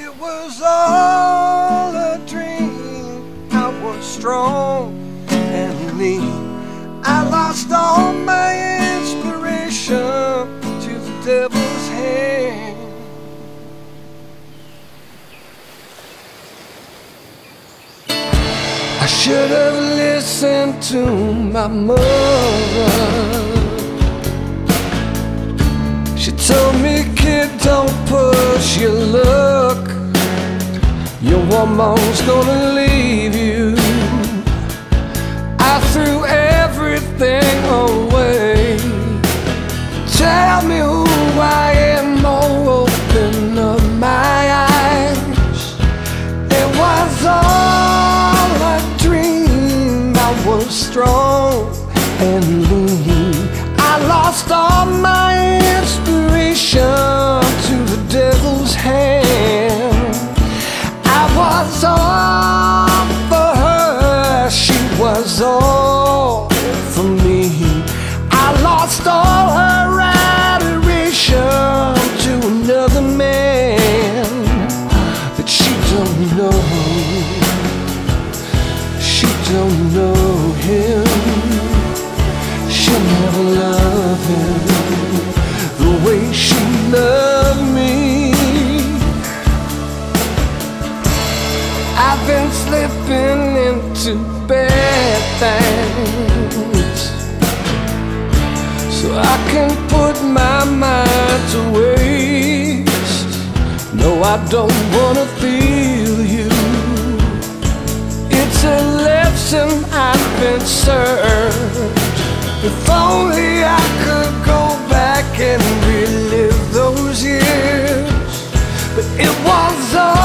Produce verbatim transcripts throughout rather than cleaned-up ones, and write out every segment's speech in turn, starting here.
It was all a dream. I was strong and lean. I lost all my inspiration to the devil's hand. I should have listened to my mother. She told me, kid, don't push your luck. Your woman's gonna leave you. I threw everything away. Tell me who I am, oh, open up my eyes. It was all a dream. I was strong and lean. I lost all my inspiration to the devil's hand. I was all for her, she was all for me. I lost all her adoration to another man that she don't know. She don't know him. She'll never love him the way she loved me. I've been slipping into bad things, so I can put my mind to waste. No, I don't wanna feel you. It's a lesson I've been served. If only I could go back and relive those years. But it was all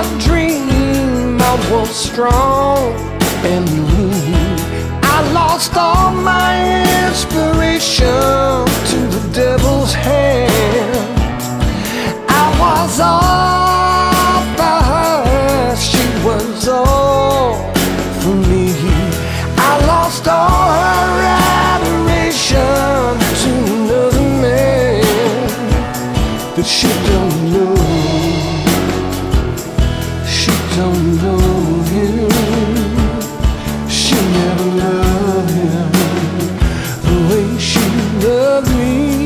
a dream. I was strong and lean. I lost all my inspiration to the devil's hand. I was all for her, she was all for me. I lost all her adoration to another man that she don't know. She don't know him. She'll never love him the way she loved me.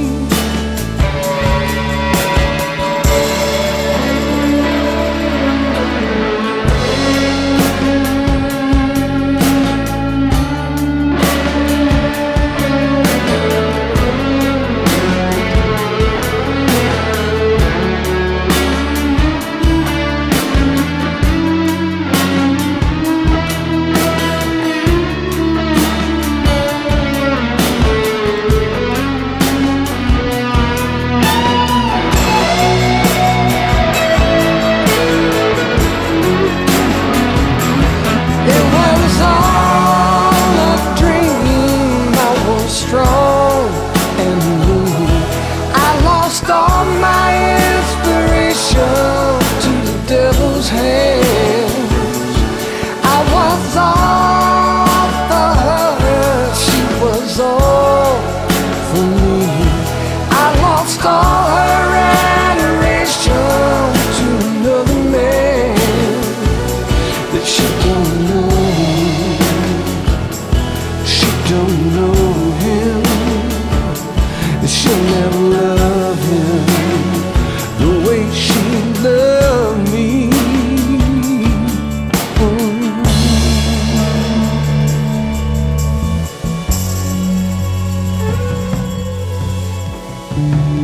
Mm-hmm.